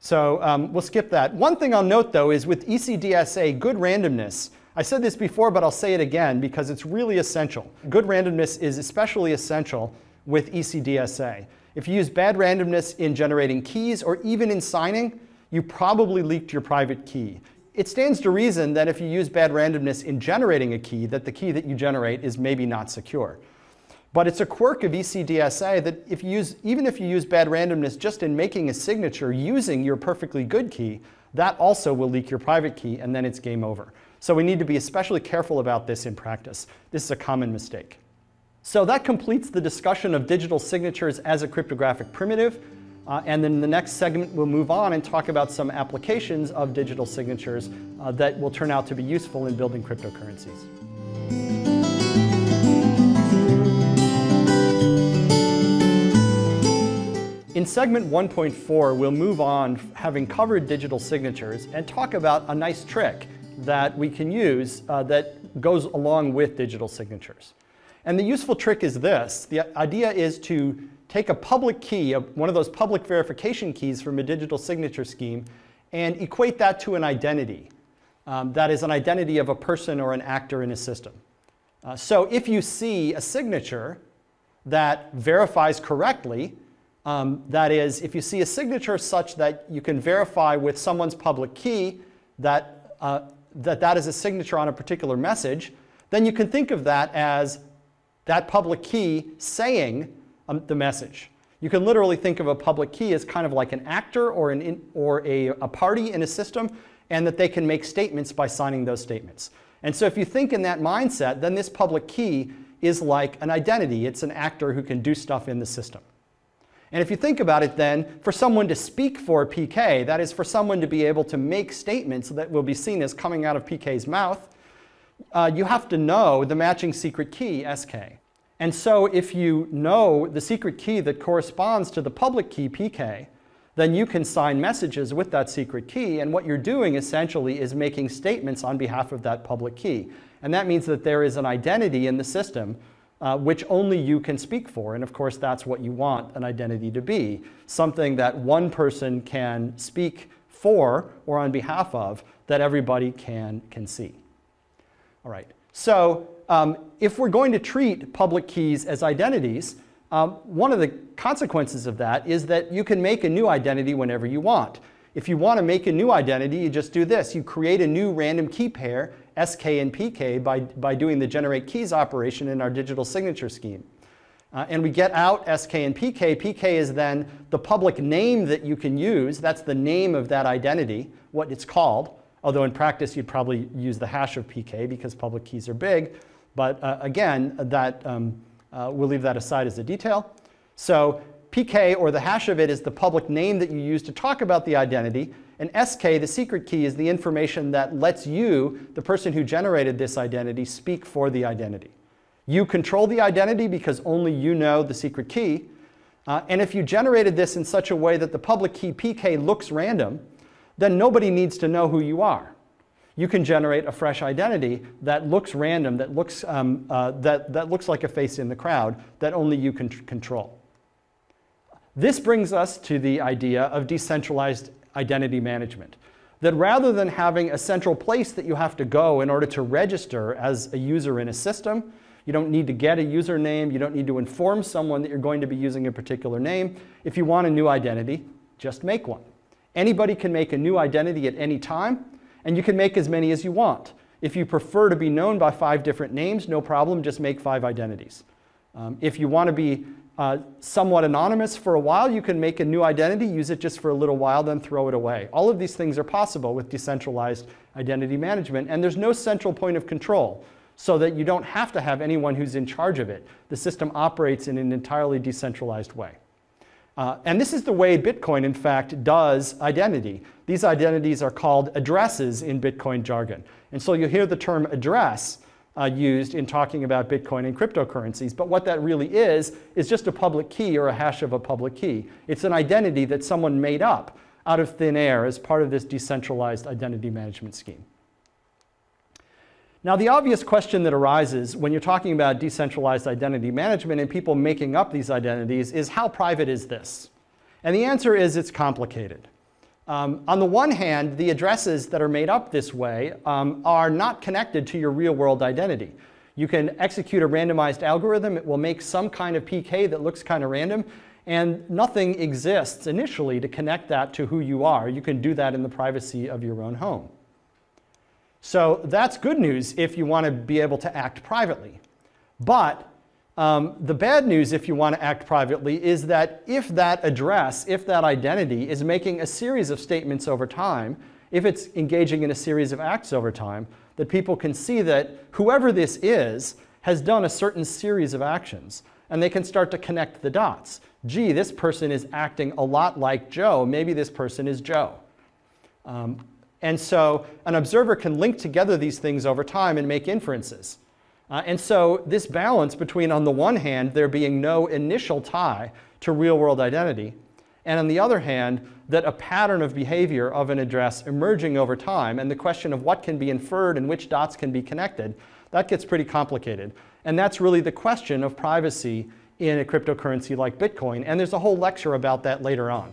So um, we'll skip that. One thing I'll note, though, is with E C D S A, good randomness, I said this before, but I'll say it again because it's really essential. Good randomness is especially essential with E C D S A. If you use bad randomness in generating keys or even in signing, you probably leaked your private key. It stands to reason that if you use bad randomness in generating a key, that the key that you generate is maybe not secure. But it's a quirk of E C D S A that if you use, even if you use bad randomness just in making a signature using your perfectly good key, that also will leak your private key, and then it's game over. So we need to be especially careful about this in practice. This is a common mistake. So that completes the discussion of digital signatures as a cryptographic primitive. Uh, and then in the next segment, we'll move on and talk about some applications of digital signatures uh, that will turn out to be useful in building cryptocurrencies. In segment one point four, we'll move on, having covered digital signatures, and talk about a nice trick that we can use uh, that goes along with digital signatures. And the useful trick is this. The idea is to take a public key, a, one of those public verification keys from a digital signature scheme, and equate that to an identity. Um, that is an identity of a person or an actor in a system. Uh, so if you see a signature that verifies correctly, Um, that is, if you see a signature such that you can verify with someone's public key that, uh, that that is a signature on a particular message, then you can think of that as that public key saying um, the message. You can literally think of a public key as kind of like an actor or, an in, or a, a party in a system, and that they can make statements by signing those statements. And so if you think in that mindset, then this public key is like an identity. It's an actor who can do stuff in the system. And if you think about it then, for someone to speak for a P K, that is for someone to be able to make statements that will be seen as coming out of P K's mouth, uh, you have to know the matching secret key, S K. And so if you know the secret key that corresponds to the public key, P K, then you can sign messages with that secret key, and what you're doing essentially is making statements on behalf of that public key. And that means that there is an identity in the system Uh, which only you can speak for, and of course that's what you want an identity to be, something that one person can speak for or on behalf of that everybody can, can see. All right, so um, if we're going to treat public keys as identities, um, one of the consequences of that is that you can make a new identity whenever you want. If you want to make a new identity, you just do this. You create a new random key pair, S K and P K, by, by doing the generate keys operation in our digital signature scheme. Uh, and we get out S K and P K. P K is then the public name that you can use. That's the name of that identity, what it's called. Although in practice, you'd probably use the hash of P K because public keys are big. But uh, again, that, um, uh, we'll leave that aside as a detail. So P K, or the hash of it, is the public name that you use to talk about the identity, and S K, the secret key, is the information that lets you, the person who generated this identity, speak for the identity. You control the identity because only you know the secret key, uh, and if you generated this in such a way that the public key P K looks random, then nobody needs to know who you are. You can generate a fresh identity that looks random, that looks, um, uh, that, that looks like a face in the crowd, that only you can control. This brings us to the idea of decentralized identity management. That rather than having a central place that you have to go in order to register as a user in a system, you don't need to get a username, you don't need to inform someone that you're going to be using a particular name. If you want a new identity, just make one. Anybody can make a new identity at any time, and you can make as many as you want. If you prefer to be known by five different names, no problem, just make five identities. Um, if you want to be Uh, somewhat anonymous for a while, you can make a new identity, use it just for a little while, then throw it away. All of these things are possible with decentralized identity management, and there's no central point of control, so that you don't have to have anyone who's in charge of it. The system operates in an entirely decentralized way. Uh, and this is the way Bitcoin, in fact, does identity. These identities are called addresses in Bitcoin jargon. And so you'll hear the term address Uh, used in talking about Bitcoin and cryptocurrencies, but what that really is is just a public key or a hash of a public key. It's an identity that someone made up out of thin air as part of this decentralized identity management scheme. Now, the obvious question that arises when you're talking about decentralized identity management and people making up these identities is, how private is this? And the answer is, it's complicated. Um, on the one hand, the addresses that are made up this way um, are not connected to your real-world identity. You can execute a randomized algorithm. It will make some kind of P K that looks kind of random, and nothing exists initially to connect that to who you are. You can do that in the privacy of your own home. So that's good news if you want to be able to act privately. But Um, the bad news, if you want to act privately, is that if that address, if that identity is making a series of statements over time, if it's engaging in a series of acts over time, that people can see that whoever this is has done a certain series of actions, and they can start to connect the dots. Gee, this person is acting a lot like Joe. Maybe this person is Joe. Um, and so an observer can link together these things over time and make inferences. Uh, and so this balance between, on the one hand, there being no initial tie to real-world identity, and on the other hand, that a pattern of behavior of an address emerging over time, and the question of what can be inferred and which dots can be connected, that gets pretty complicated. And that's really the question of privacy in a cryptocurrency like Bitcoin, and there's a whole lecture about that later on.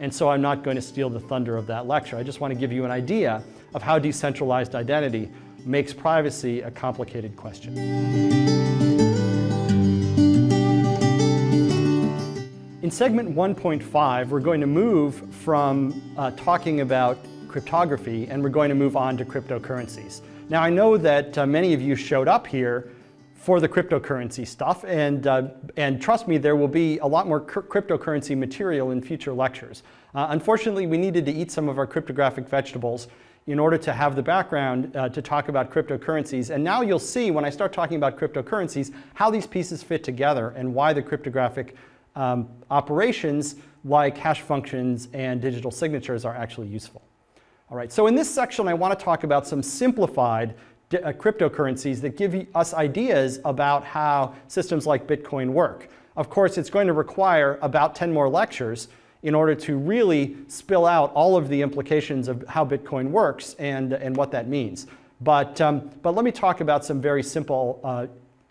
And so I'm not going to steal the thunder of that lecture. I just want to give you an idea of how decentralized identity makes privacy a complicated question. In segment one point five, we're going to move from uh, talking about cryptography, and we're going to move on to cryptocurrencies. Now, I know that uh, many of you showed up here for the cryptocurrency stuff, and, uh, and trust me, there will be a lot more cryptocurrency material in future lectures. Uh, unfortunately, we needed to eat some of our cryptographic vegetables in order to have the background uh, to talk about cryptocurrencies. And now you'll see, when I start talking about cryptocurrencies, how these pieces fit together and why the cryptographic um, operations like hash functions and digital signatures are actually useful. All right, so in this section, I want to talk about some simplified uh, cryptocurrencies that give us ideas about how systems like Bitcoin work. Of course, it's going to require about ten more lectures in order to really spill out all of the implications of how Bitcoin works and, and what that means. But, um, but let me talk about some very simple uh,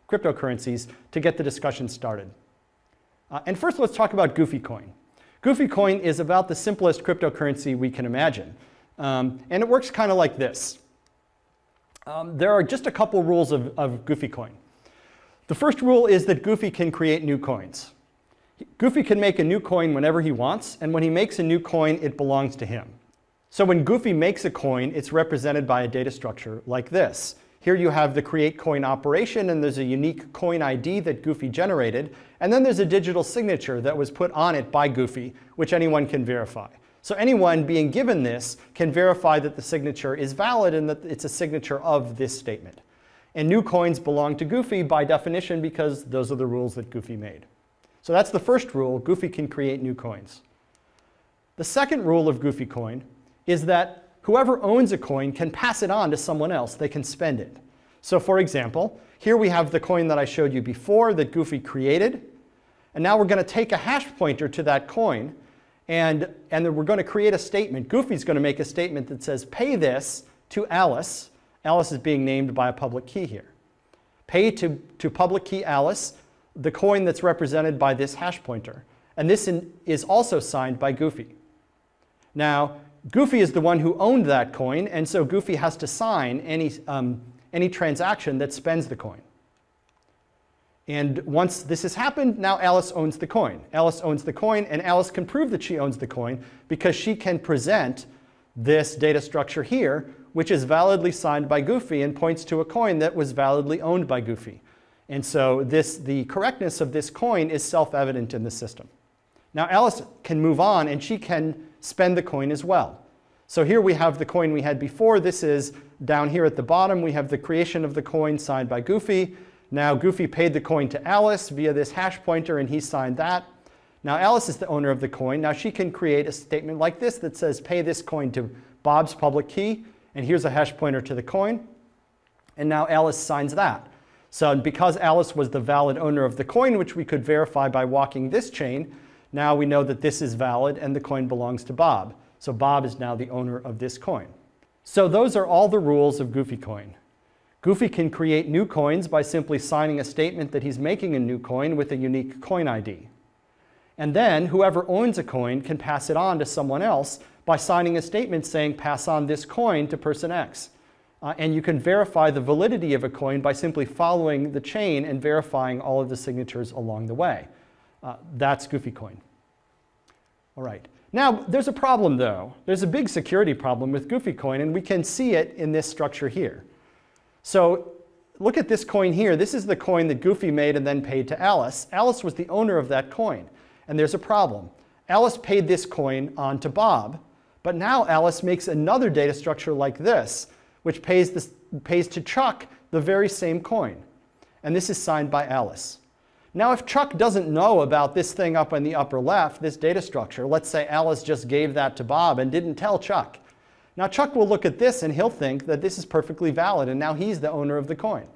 cryptocurrencies to get the discussion started. Uh, and first, let's talk about GoofyCoin. GoofyCoin is about the simplest cryptocurrency we can imagine. Um, and it works kind of like this. Um, there are just a couple rules of, of GoofyCoin. The first rule is that Goofy can create new coins. Goofy can make a new coin whenever he wants, and when he makes a new coin, it belongs to him. So when Goofy makes a coin, it's represented by a data structure like this. Here you have the create coin operation, and there's a unique coin I D that Goofy generated, and then there's a digital signature that was put on it by Goofy, which anyone can verify. So anyone being given this can verify that the signature is valid and that it's a signature of this statement. And new coins belong to Goofy by definition because those are the rules that Goofy made. So that's the first rule, Goofy can create new coins. The second rule of GoofyCoin is that whoever owns a coin can pass it on to someone else, they can spend it. So for example, here we have the coin that I showed you before that Goofy created, and now we're going to take a hash pointer to that coin, And, and then we're going to create a statement. Goofy's going to make a statement that says, pay this to Alice. Alice is being named by a public key here. Pay to, to public key Alice the coin that's represented by this hash pointer. And this in, is also signed by Goofy. Now, Goofy is the one who owned that coin, and so Goofy has to sign any, um, any transaction that spends the coin. And once this has happened, now Alice owns the coin. Alice owns the coin, and Alice can prove that she owns the coin because she can present this data structure here, which is validly signed by Goofy and points to a coin that was validly owned by Goofy. And so this, the correctness of this coin is self-evident in the system. Now Alice can move on, and she can spend the coin as well. So here we have the coin we had before. This is down here at the bottom. We have the creation of the coin signed by Goofy. Now Goofy paid the coin to Alice via this hash pointer, and he signed that. Now Alice is the owner of the coin. Now she can create a statement like this that says, pay this coin to Bob's public key, and here's a hash pointer to the coin. And now Alice signs that. So because Alice was the valid owner of the coin, which we could verify by walking this chain, now we know that this is valid and the coin belongs to Bob. So Bob is now the owner of this coin. So those are all the rules of GoofyCoin. Goofy can create new coins by simply signing a statement that he's making a new coin with a unique coin I D. And then whoever owns a coin can pass it on to someone else by signing a statement saying, pass on this coin to person X. Uh, and you can verify the validity of a coin by simply following the chain and verifying all of the signatures along the way. Uh, that's GoofyCoin. All right. Now, there's a problem, though. There's a big security problem with GoofyCoin, and we can see it in this structure here. So look at this coin here. This is the coin that Goofy made and then paid to Alice. Alice was the owner of that coin, and there's a problem. Alice paid this coin on to Bob, but now Alice makes another data structure like this, which pays, this, pays to Chuck the very same coin, and this is signed by Alice. Now if Chuck doesn't know about this thing up in the upper left, this data structure, let's say Alice just gave that to Bob and didn't tell Chuck. Now Chuck will look at this and he'll think that this is perfectly valid, and now he's the owner of the coin.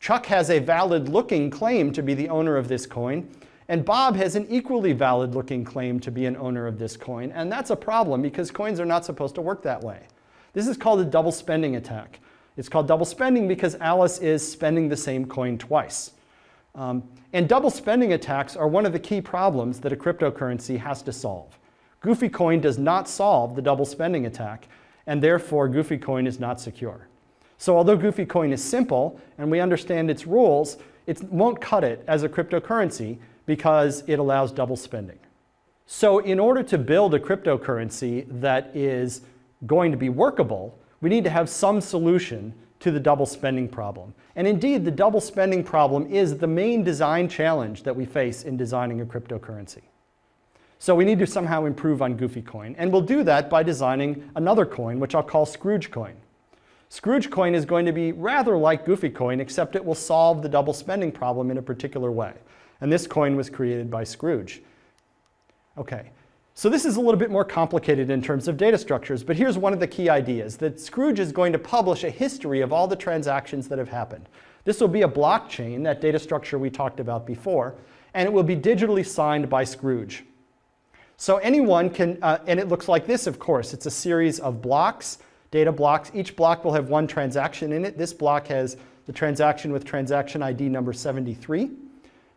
Chuck has a valid looking claim to be the owner of this coin, and Bob has an equally valid looking claim to be an owner of this coin, and that's a problem because coins are not supposed to work that way. This is called a double spending attack. It's called double spending because Alice is spending the same coin twice. Um, and double spending attacks are one of the key problems that a cryptocurrency has to solve. GoofyCoin does not solve the double spending attack, and therefore GoofyCoin is not secure. So although GoofyCoin is simple and we understand its rules, it won't cut it as a cryptocurrency because it allows double spending. So in order to build a cryptocurrency that is going to be workable, we need to have some solution to the double spending problem. And indeed, the double spending problem is the main design challenge that we face in designing a cryptocurrency. So we need to somehow improve on GoofyCoin, and we'll do that by designing another coin, which I'll call ScroogeCoin. ScroogeCoin is going to be rather like GoofyCoin, except it will solve the double spending problem in a particular way. And this coin was created by Scrooge. Okay, so this is a little bit more complicated in terms of data structures, but here's one of the key ideas, that Scrooge is going to publish a history of all the transactions that have happened. This will be a blockchain, that data structure we talked about before, and it will be digitally signed by Scrooge. So anyone can, uh, and it looks like this, of course. It's a series of blocks, data blocks. Each block will have one transaction in it. This block has the transaction with transaction I D number seventy-three.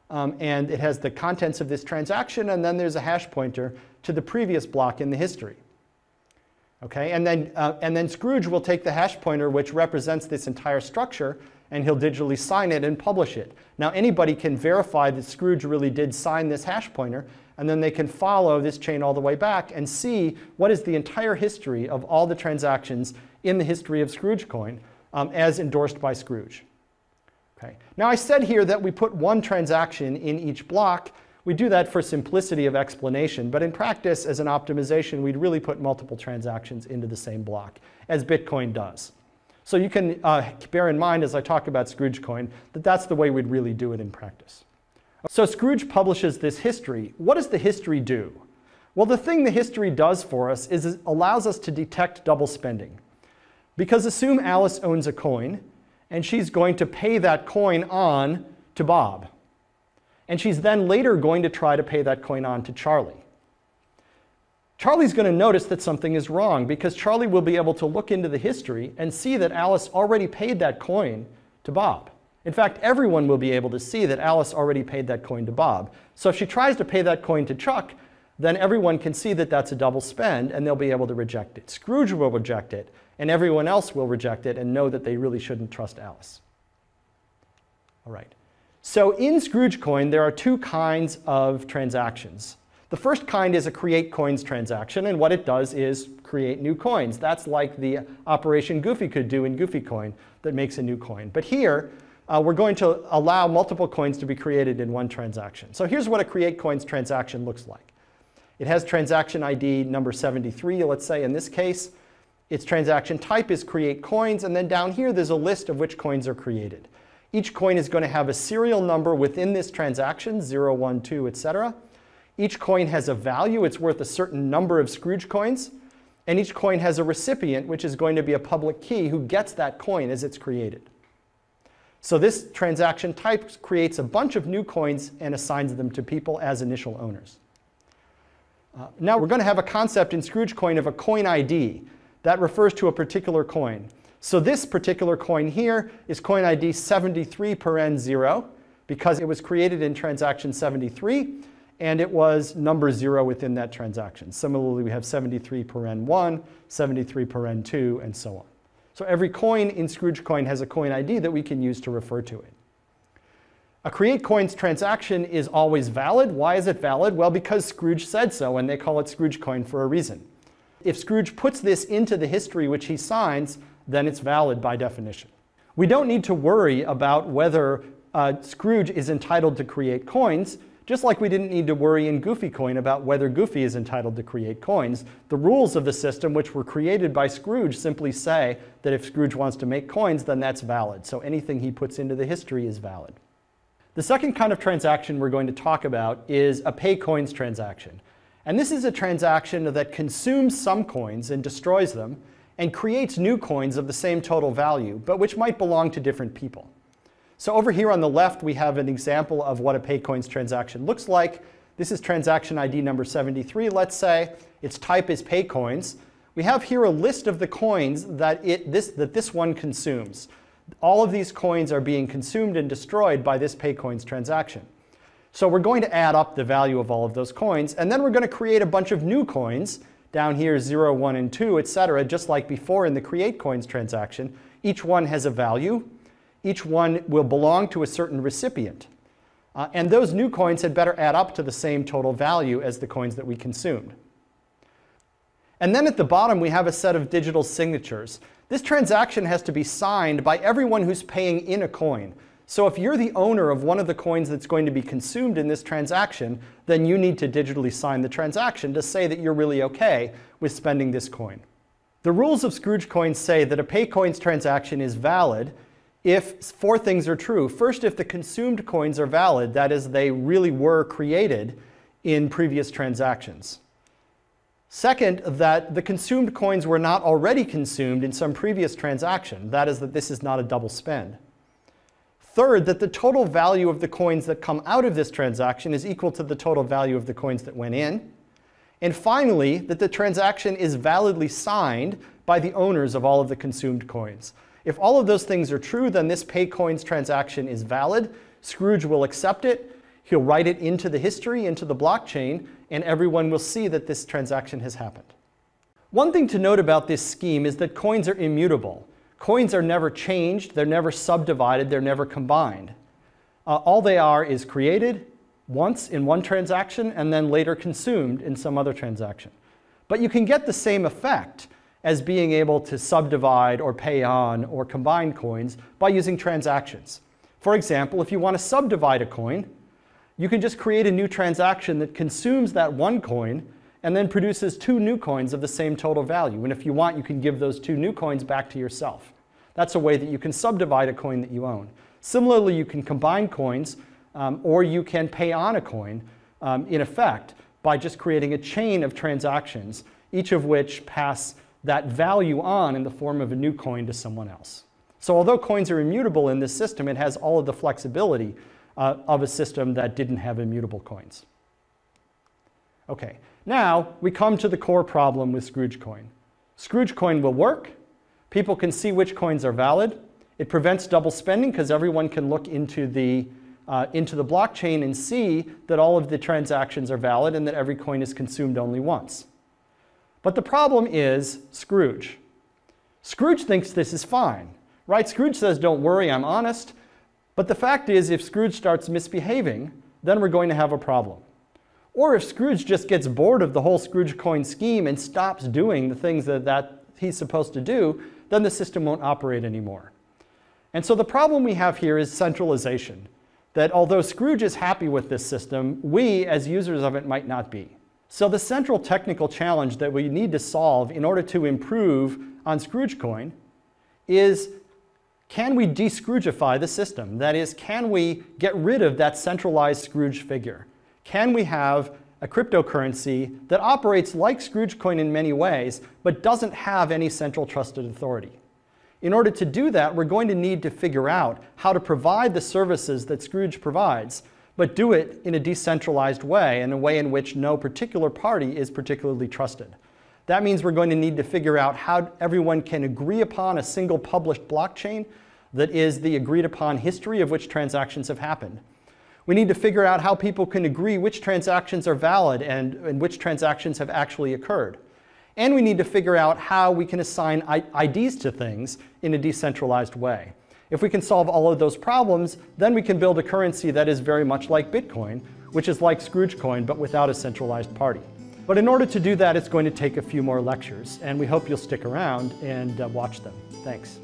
Um, and it has the contents of this transaction, and then there's a hash pointer to the previous block in the history. Okay, and then, uh, and then Scrooge will take the hash pointer, which represents this entire structure, and he'll digitally sign it and publish it. Now anybody can verify that Scrooge really did sign this hash pointer, and then they can follow this chain all the way back and see what is the entire history of all the transactions in the history of ScroogeCoin um, as endorsed by Scrooge. Okay. Now I said here that we put one transaction in each block. We do that for simplicity of explanation, but in practice as an optimization we'd really put multiple transactions into the same block, as Bitcoin does. So you can uh, bear in mind as I talk about ScroogeCoin that that's the way we'd really do it in practice. So Scrooge publishes this history. What does the history do? Well, the thing the history does for us is it allows us to detect double spending. Because assume Alice owns a coin, and she's going to pay that coin on to Bob. And she's then later going to try to pay that coin on to Charlie. Charlie's going to notice that something is wrong, because Charlie will be able to look into the history and see that Alice already paid that coin to Bob. In fact, everyone will be able to see that Alice already paid that coin to Bob. So if she tries to pay that coin to Chuck, then everyone can see that that's a double spend and they'll be able to reject it. Scrooge will reject it, and everyone else will reject it and know that they really shouldn't trust Alice. All right. So in ScroogeCoin, there are two kinds of transactions. The first kind is a create coins transaction, and what it does is create new coins. That's like the operation Goofy could do in GoofyCoin that makes a new coin. But here, Uh, we're going to allow multiple coins to be created in one transaction. So here's what a create coins transaction looks like. It has transaction I D number seventy-three, let's say in this case. Its transaction type is create coins, and then down here there's a list of which coins are created. Each coin is going to have a serial number within this transaction, zero, one, two, et cetera. Each coin has a value, it's worth a certain number of Scrooge coins, and each coin has a recipient, which is going to be a public key who gets that coin as it's created. So this transaction type creates a bunch of new coins and assigns them to people as initial owners. Uh, now we're going to have a concept in ScroogeCoin of a coin I D that refers to a particular coin. So this particular coin here is coin I D seventy-three per N zero, because it was created in transaction seventy-three and it was number zero within that transaction. Similarly, we have seventy-three per N one, seventy-three per N two, and so on. So every coin in ScroogeCoin has a coin I D that we can use to refer to it. A create coins transaction is always valid. Why is it valid? Well, because Scrooge said so, and they call it ScroogeCoin for a reason. If Scrooge puts this into the history which he signs, then it's valid by definition. We don't need to worry about whether uh, Scrooge is entitled to create coins, just like we didn't need to worry in GoofyCoin about whether Goofy is entitled to create coins. The rules of the system, which were created by Scrooge, simply say that if Scrooge wants to make coins, then that's valid. So anything he puts into the history is valid. The second kind of transaction we're going to talk about is a pay coins transaction. And this is a transaction that consumes some coins and destroys them and creates new coins of the same total value, but which might belong to different people. So over here on the left, we have an example of what a pay coins transaction looks like. This is transaction I D number seventy-three, let's say. Its type is pay coins. We have here a list of the coins that, it, this, that this one consumes. All of these coins are being consumed and destroyed by this pay coins transaction. So we're going to add up the value of all of those coins, and then we're going to create a bunch of new coins, down here zero, one, and two, et cetera, just like before in the create coins transaction. Each one has a value. Each one will belong to a certain recipient. Uh, and those new coins had better add up to the same total value as the coins that we consumed. And then at the bottom, we have a set of digital signatures. This transaction has to be signed by everyone who's paying in a coin. So if you're the owner of one of the coins that's going to be consumed in this transaction, then you need to digitally sign the transaction to say that you're really okay with spending this coin. The rules of ScroogeCoin say that a pay coins transaction is valid if four things are true. First, if the consumed coins are valid, that is, they really were created in previous transactions. Second, that the consumed coins were not already consumed in some previous transaction, that is, that this is not a double spend. Third, that the total value of the coins that come out of this transaction is equal to the total value of the coins that went in. And finally, that the transaction is validly signed by the owners of all of the consumed coins. If all of those things are true, then this pay coins transaction is valid. Scrooge will accept it. He'll write it into the history, into the blockchain, and everyone will see that this transaction has happened. One thing to note about this scheme is that coins are immutable. Coins are never changed, they're never subdivided, they're never combined. Uh, all they are is created once in one transaction and then later consumed in some other transaction. But you can get the same effect as being able to subdivide or pay on or combine coins by using transactions. For example, if you want to subdivide a coin, you can just create a new transaction that consumes that one coin and then produces two new coins of the same total value. And if you want, you can give those two new coins back to yourself. That's a way that you can subdivide a coin that you own. Similarly, you can combine coins um, or you can pay on a coin um, in effect by just creating a chain of transactions, each of which pass that value on in the form of a new coin to someone else. So although coins are immutable in this system, it has all of the flexibility uh, of a system that didn't have immutable coins. Okay, now we come to the core problem with ScroogeCoin. ScroogeCoin will work. People can see which coins are valid. It prevents double spending because everyone can look into the, uh, into the blockchain and see that all of the transactions are valid and that every coin is consumed only once. But the problem is Scrooge. Scrooge thinks this is fine, right? Scrooge says, don't worry, I'm honest. But the fact is, if Scrooge starts misbehaving, then we're going to have a problem. Or if Scrooge just gets bored of the whole ScroogeCoin scheme and stops doing the things that, that he's supposed to do, then the system won't operate anymore. And so the problem we have here is centralization, that although Scrooge is happy with this system, we as users of it might not be. So the central technical challenge that we need to solve in order to improve on ScroogeCoin is, can we de-Scroogify the system? That is, can we get rid of that centralized Scrooge figure? Can we have a cryptocurrency that operates like ScroogeCoin in many ways, but doesn't have any central trusted authority? In order to do that, we're going to need to figure out how to provide the services that Scrooge provides, but do it in a decentralized way, in a way in which no particular party is particularly trusted. That means we're going to need to figure out how everyone can agree upon a single published blockchain that is the agreed upon history of which transactions have happened. We need to figure out how people can agree which transactions are valid and, and which transactions have actually occurred. And we need to figure out how we can assign I Ds to things in a decentralized way. If we can solve all of those problems, then we can build a currency that is very much like Bitcoin, which is like ScroogeCoin, but without a centralized party. But in order to do that, it's going to take a few more lectures, and we hope you'll stick around and uh, watch them. Thanks.